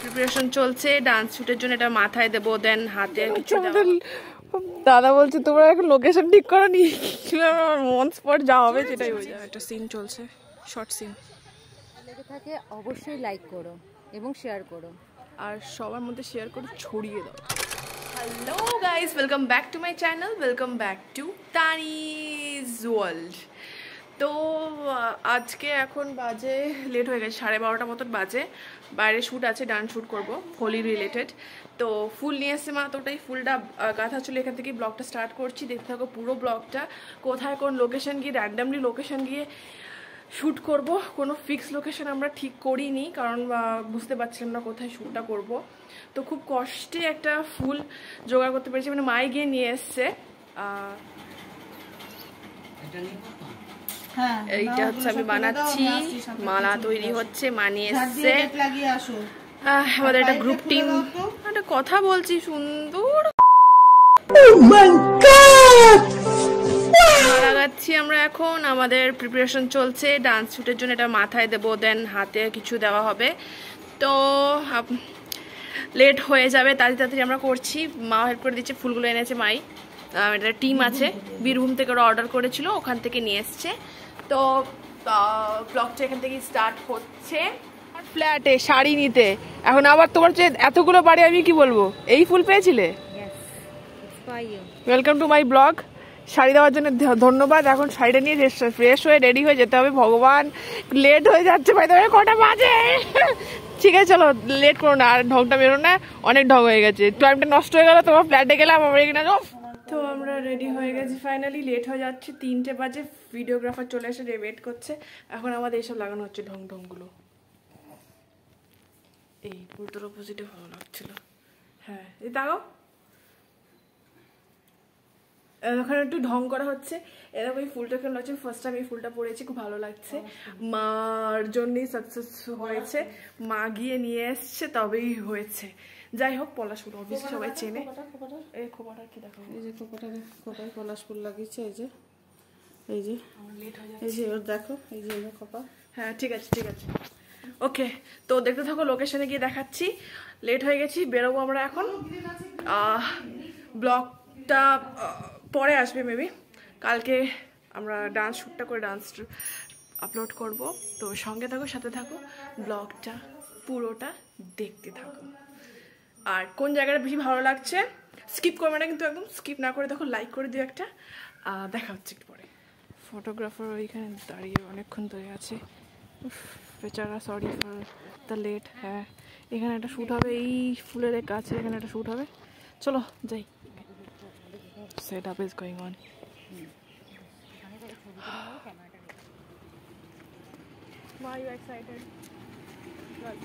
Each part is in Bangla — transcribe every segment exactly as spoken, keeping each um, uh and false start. প্রিপারেশন চলছে ডান্স শুটের জন্য, এটা মাথায় দেব, দেন হাতে কিছু দেব। দাদা বলছে তোমরা এখন লোকেশন ঠিক করো নি, আমার মন স্পট যা হবে সেটাই হয়ে যাবে। একটা সিন চলছে, শর্ট সিন, লেগে থাকে অবশ্যই লাইক করো এবং শেয়ার করো, আর সবার মধ্যে শেয়ার করে ছড়িয়ে দাও। Hello guys, welcome back to my channel, welcome back to টানিজ world. তো আজকে এখন বাজে, লেট হয়ে গেছে, সাড়ে বারোটা মতন বাজে। বাইরে শ্যুট আছে, ডান্স শ্যুট করবো হোলি রিলেটেড। তো ফুল নিয়ে এসে মা, তোটাই ফুলটা গাঁথা ছিল, এখান থেকে ব্লগটা স্টার্ট করছি। দেখতে থাকো পুরো ব্লগটা, কোথায় কোন লোকেশন গিয়ে র্যান্ডামলি লোকেশন গিয়ে শ্যুট করব। কোনো ফিক্স লোকেশন আমরা ঠিক করিনি, কারণ বুঝতে পারছিলাম না কোথায় শ্যুটটা করব। তো খুব কষ্টে একটা ফুল জোগাড় করতে পেরেছি, মানে মায়ে গিয়ে নিয়ে এসছে। এইটা হচ্ছে আমি বানাচ্ছি, মালা তৈরি হচ্ছে, মানিয়ে এসছে। আমাদের একটা গ্রুপ টিম, একটা কথা বলছি সুন্দর লাগাচ্ছি আমরা এখন। আমাদের প্রিপারেশন চলছে ডান্স শুটের জন্য, এটা মাথায় দেবো, দেন হাতে কিছু দেওয়া হবে। তো লেট হয়ে যাবে, তাড়াতাড়ি তাড়াতাড়ি আমরা করছি। মা হেল্প করে দিচ্ছে, ফুলগুলো এনেছে মাই, একটা টিম আছে বীরভূম থেকে, ওরা অর্ডার করেছিল, ওখান থেকে নিয়ে এসছে। তো ব্লগটা এখান থেকে স্টার্ট হচ্ছে। আর ফ্ল্যাটে শাড়ি নিতে এখন আবার তোমার যে এতগুলো বাড়ি, আমি কি বলবো, এই ফুল পেয়েছিলে। Welcome to my blog. Sari দেওয়ার জন্য ধন্যবাদ। এখন শাড়িটা নিয়ে ফ্রেশ হয়ে রেডি হয়ে যেতে হবে। ভগবান লেট হয়ে যাচ্ছে, ভাই তোমার কটা বাজে। ঠিক আছে চলো, লেট করো না, আর ঢংটা বেরো না, অনেক ঢং হয়ে গেছে, টাইমটা নষ্ট হয়ে গেল। তোমার ফ্ল্যাটে গেলাম আমার এখানে। তো আমরা রেডি হয়ে গেছি, ফাইনালি লেট হয়ে যাচ্ছে, তিনটে বাজে। ভিডিওগ্রাফার চলে এসে রেবেট করছে। এখন আমাদের এইসব লাগানো হচ্ছে ঢং ঢংগুলো। এই পুরোটা অপোজিটে ভালো লাগছিল। হ্যাঁ এই দাও, এখন একটু ঢং করা হচ্ছে। এরকম এই ফুলটা কেমন লাগছে? ফার্স্ট টাইম এই ফুলটা পরেছি, খুব ভালো লাগছে। মার জন্যই সাকসেস হয়েছে, মা গিয়ে নিয়ে এসছে তবেই হয়েছে। যাই হোক, পলাশ ফুল অবশ্যই সবাই চেনে। এই খোপাটা কি দেখো, এই যে খোপাটা, খোপায় পলাশ ফুল লাগিয়েছে। এই যে এই যে এই যে ওর দেখো, এই যে খোপা। হ্যাঁ ঠিক আছে ঠিক আছে, ওকে। তো দেখতে থাকো, লোকেশনে গিয়ে দেখাচ্ছি। লেট হয়ে গেছি, বেরোবো আমরা এখন। ব্লগটা পরে আসবে মেবি, কালকে আমরা ডান্স শ্যুটটা করে ডান্স আপলোড করব। তো সঙ্গে থাকো, সাথে থাকো, ব্লগটা পুরোটা দেখতে থাকো। আর কোন জায়গাটা বেশি ভালো লাগছে স্কিপ করবে না, কিন্তু একদম স্কিপ না করে দেখো, লাইক করে দিও একটা। দেখা হচ্ছে একটু পরে। ফটোগ্রাফার ওইখানে দাঁড়িয়ে অনেকক্ষণ ধরে আছে, বেচারা। Sorry for the late. হ্যাঁ এখানে একটা শ্যুট হবে, এই ফুলের গাছে এখানে একটা শ্যুট হবে। চলো যাই। Setup is going on. Why are you excited? Well.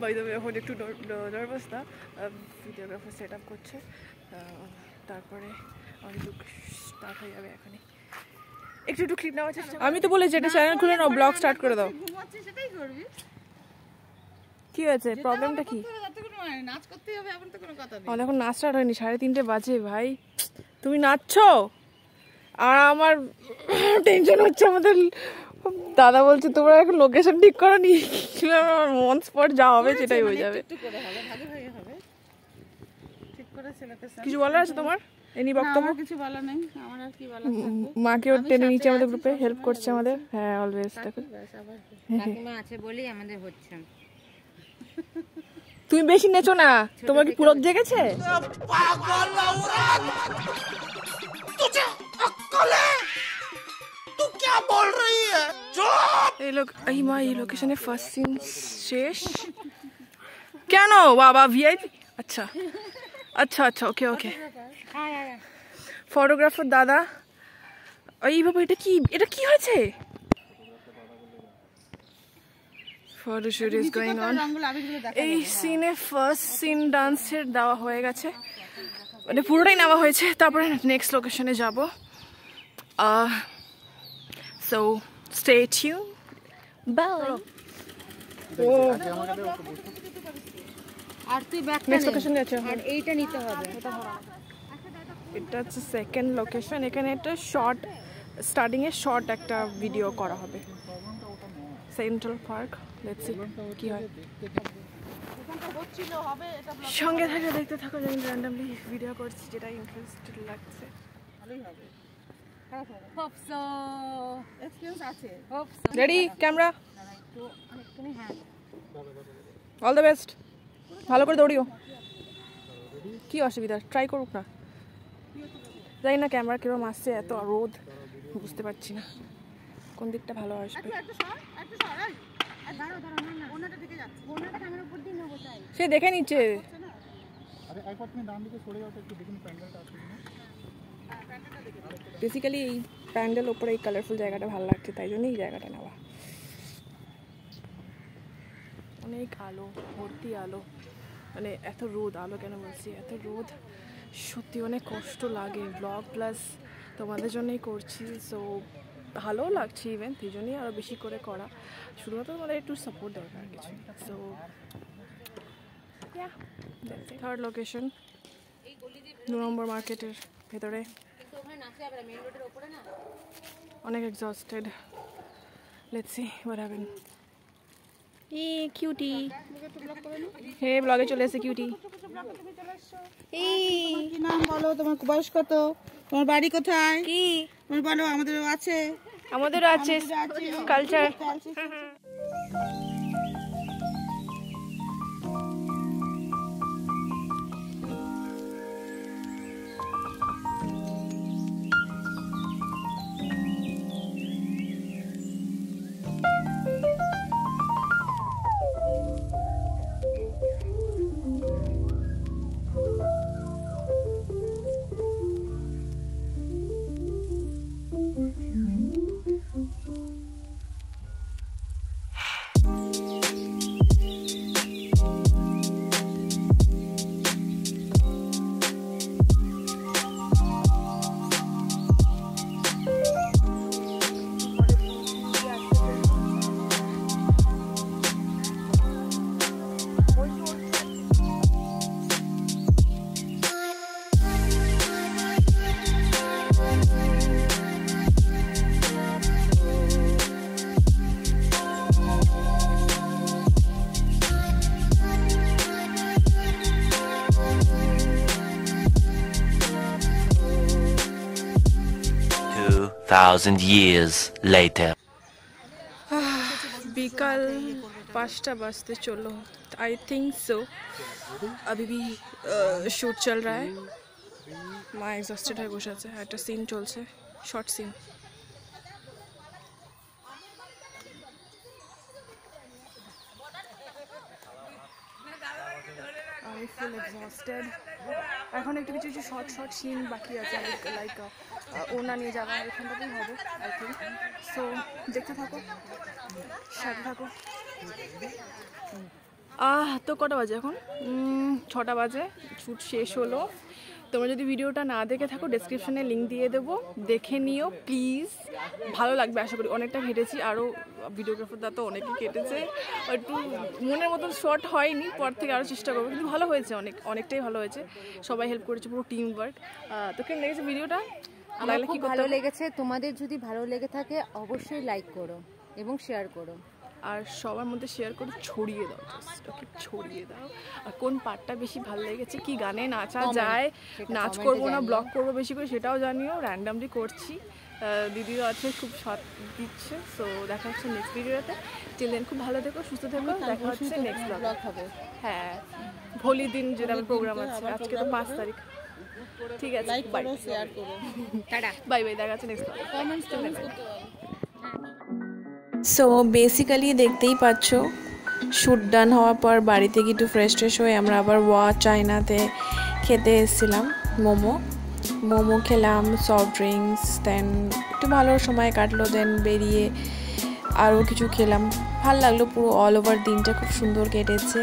By the way, I'm a little nervous. Na, videographer setup korche. Tarpore, or look start hoye jabe ekhoni. Ekটু একটু clip নেওয়ার চেষ্টা। আমি তো বলেছি এটা চ্যানেল খুলে নাও, ব্লগ স্টার্ট করে দাও। ঘুমাচ্ছে সেটাই করবি। কি হয়েছে, প্রবলেমটা কি? নাচ করতে হবে এখন, তো কোনো কথা নেই। আমার এখন নাচ স্টার্ট হয়নি, সাড়ে তিনটে বাজে। ভাই তুমি নাচছো, আর আমার টেনশন হচ্ছে। আমাদের দাদা বলছে তোমরা এখন লোকেশন ঠিক করো নি, আমার মন স্পট যা হবে সেটাই হয়ে যাবে। কিছু বলার আছে তোমার? এনি বক্তব্য? কিছু বলা নেই আমার, আর কি বলা থাকবে। মাকে ওর টেনে নিচে আমাদের গ্রুপে হেল্প করছে আমাদের। হ্যাঁ অলওয়েজ দেখো, কাকিমা আছে বলেই আমাদের হচ্ছে। তুমি বেশি নেচো না, তোমার কি পুরো জেগেছে? কেন বাবা ভিআইপি? আচ্ছা আচ্ছা আচ্ছা, ওকে ওকে। ফটোগ্রাফার দাদা, এই বাবা এটা কি, এটা কি হয়েছে? Photoshoot is going on. এই সিনে ফার্স্ট সিন ডান্সের দেওয়া হয়ে গেছে, মানে পুরোটাই নেওয়া হয়েছে। তারপরে নেক্সট লোকেশনে যাব। So stay tune. বাই। আর তুই ব্যাক নেক্সট লোকেশনে যাচ্ছ, আর এইটা নিতে হবে। এটা হচ্ছে সেকেন্ড লোকেশন। এখানে একটা শর্ট স্টার্টিং এ শর্ট একটা ভিডিও করা হবে। সেন্ট্রাল পার্ক, লেটস সি কি হয়। সঙ্গে থাকো, দেখতে থাকো, আমি র্যান্ডমলি ভিডিও করছি যেটা ইন্টারেস্টেড লাগছে। ভালোই হবে, হোপ সো। এক্সকিউজ আছে, হোপ সো। রেডি ক্যামেরা, একটু একটুখানি হ্যাঁ। অল দ্য বেস্ট, ভালো করে দৌড়িও। কি অসুবিধা, ট্রাই করুক না। জানি না ক্যামেরা কিরকম আসছে, এত রোদ বুঝতে পারছি না কোন দিকটা ভালো আসবে। সে দেখে নিচ্ছে, বেসিক্যালি এই প্যান্ডেল ওপরে এই কালারফুল জায়গাটা ভালো লাগছে, তাই জন্য এই জায়গাটা নেওয়া। অনেক আলো, ভর্তি আলো, মানে এত রোদ, আলো কেন বলছি, এত রোদ সত্যি অনেক কষ্ট লাগে। ব্লগ প্লাস তোমাদের জন্যই করছি, সো ভালো লাগছে ইভেন সেই জন্যই আরও বেশি করে করা। শুধুমাত্র তোমাদের একটু সাপোর্ট দরকার কিছু, সো থার্ড লোকেশন দু নম্বর মার্কেটের ভেতরে। অনেক exhausted, let's see what happen. এই কিউটি, হে ব্লগে চলে এসে কিউটি। এই কি নাম বলো, তোমার বয়স কত, তোমার বাড়ি কোথায়, কি তুমি বলো। আমাদের আছে, আমাদের আছে কালচার। Thousand years later. बिकल पास्ता बसते चलो। I think so. अभी भी shoot चल रहा है। मैं exhausted है बोझा से। एक scene चल से, short scene. I feel exhausted. এখন একটু কিছু কিছু শর্ট শর্ট সিন বাকি আছে, লাইক ওনা নিয়ে যাওয়া এখানটাতেই হবে আই থিঙ্ক সো। দেখতে থাকো, সাথে থাকো। আহ তো কটা বাজে এখন, ছটা বাজে। শুট শেষ হলো। তোমরা যদি ভিডিওটা না দেখে থাকো ডেসক্রিপশনে লিঙ্ক দিয়ে দেবো, দেখে নিও প্লিজ, ভালো লাগবে আশা করি। অনেকটা হেঁটেছি, আরও ভিডিওগ্রাফাররা তো অনেকেই কেটেছে, একটু মনের মতন শর্ট হয়নি, পর থেকে আরও চেষ্টা করবো, কিন্তু ভালো হয়েছে, অনেক অনেকটাই ভালো হয়েছে। সবাই হেল্প করেছে, পুরো টিম ওয়ার্ক। তো কেমন লেগেছে ভিডিওটা, লাগলে কি ভালো লেগেছে তোমাদের? যদি ভালো লেগে থাকে অবশ্যই লাইক করো এবং শেয়ার করো, আর সবার মধ্যে শেয়ার করে ছড়িয়ে দাও, ওকে ছড়িয়ে দাও। আর কোন পার্টটা বেশি ভালো লেগেছে, কি গানে নাচা যায়, নাচ করবো না ব্লগ করবো বেশি করে, সেটাও জানিও। র্যান্ডামলি করছি, দিদিও আছে, খুব শর্ট দিচ্ছে। সো দেখা হচ্ছে নেক্সট ভিডিওতে, টিল দেন খুব ভালো থেকো, সুস্থ থেকো। দেখা হচ্ছে নেক্সট ব্লগ হবে, হ্যাঁ হোলি দিন যেটা আমার প্রোগ্রাম আছে, আজকে তো পাঁচ তারিখ। ঠিক আছে, বাই বাই, দেখা হচ্ছে নেক্সট ব্লগ। সো বেসিক্যালি দেখতেই পাচ্ছ, শ্যুট ডান হওয়ার পর বাড়িতে গিয়ে একটু ফ্রেশ ট্রেশ হয়ে আমরা আবার ওয়া চায়নাতে খেতে এসেছিলাম। মোমো মোমো খেলাম, সফট ড্রিঙ্কস, দেন একটু ভালো সময় কাটলো। দেন বেরিয়ে আরও কিছু খেলাম, ভাল লাগলো। পুরো অল ওভার দিনটা খুব সুন্দর কেটেছে।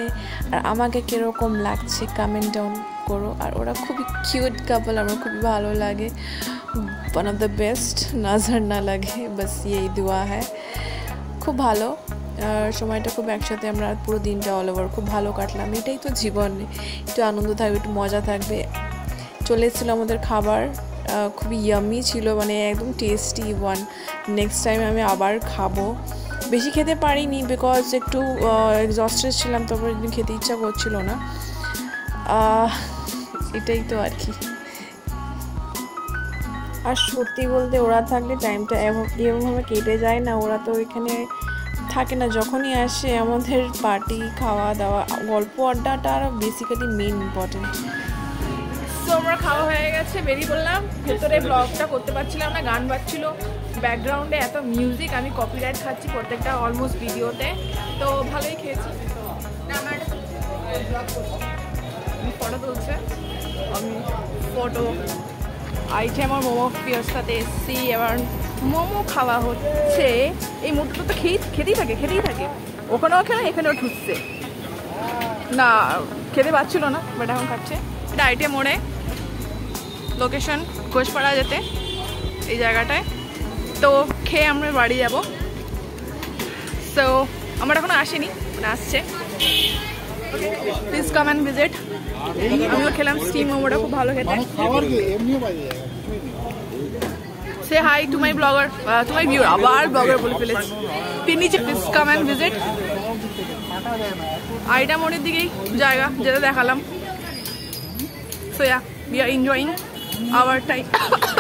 আর আমাকে কীরকম লাগছে কমেন্ট ডাউন করো। আর ওরা খুবই কিউট কাপল, আমার খুবই ভালো লাগে। ওয়ান অফ দ্য বেস্ট, নজর না লাগে, বাস এই দোয়া হ্যায়। খুব ভালো সময়টা, খুব একসাথে আমরা পুরো দিনটা অল ওভার খুব ভালো কাটলাম। এটাই তো জীবন, একটু আনন্দ থাকবে, একটু মজা থাকবে, চলে এসেছিল আমাদের খাবার, খুবই ইয়ামি ছিল, মানে একদম টেস্টি ওয়ান। নেক্সট টাইম আমি আবার খাবো। বেশি খেতে পারিনি বিকজ একটু এক্সস্টেড ছিলাম, তারপর একদিন খেতে ইচ্ছা করছিল না, এটাই তো আর কি। আর সত্যি বলতে ওরা থাকলে টাইমটা এমনভাবে কেটে যায় না, ওরা তো এখানে থাকে না, যখনই আসে আমাদের পার্টি, খাওয়া দাওয়া, গল্প আড্ডাটা আর বেসিক্যালি মেন ইম্পর্টেন্ট। তো আমরা খাওয়া হয়ে গেছে, বেরিয়ে পড়লাম। ভেতরে ব্লগটা করতে পারছিলাম না, গান বাজছিল ব্যাকগ্রাউন্ডে, এত মিউজিক, আমি কপিরাইট খাচ্ছি প্রত্যেকটা অলমোস্ট ভিডিওতে। তো ভালোই খেয়েছি, ফটো তুলছে, আমি ফটো আইছে। আমার মোমো প্রিয়র সাথে এসছি, এবার মোমো খাওয়া হচ্ছে। এই মোমোটা তো খেয়ে খেতেই থাকে খেতেই থাকে ওখানেও খেলে এখানেও ঠুটছে না, খেতে পাচ্ছিল না, বাট এখন খাচ্ছে। এটা আইটে মোড়ে, লোকেশন ঘোষপাড়া যেতে, এই জায়গাটায়। তো খেয়ে আমরা বাড়ি যাব। সো আমার এখনো আসেনি, মানে আসছে। Please come and visit. আমিও খেলাম স্টিম মোমোটা, খুব ভালো খেতে। সে hi to my blogger, to my viewer, আবার ব্লগার বলে ফেলেছি। তিনি যে প্লিজ কাম অ্যান্ড ভিজিট, আইটা মোড়ের দিকেই জায়গা যেটা দেখালাম। So yeah, we are enjoying our time.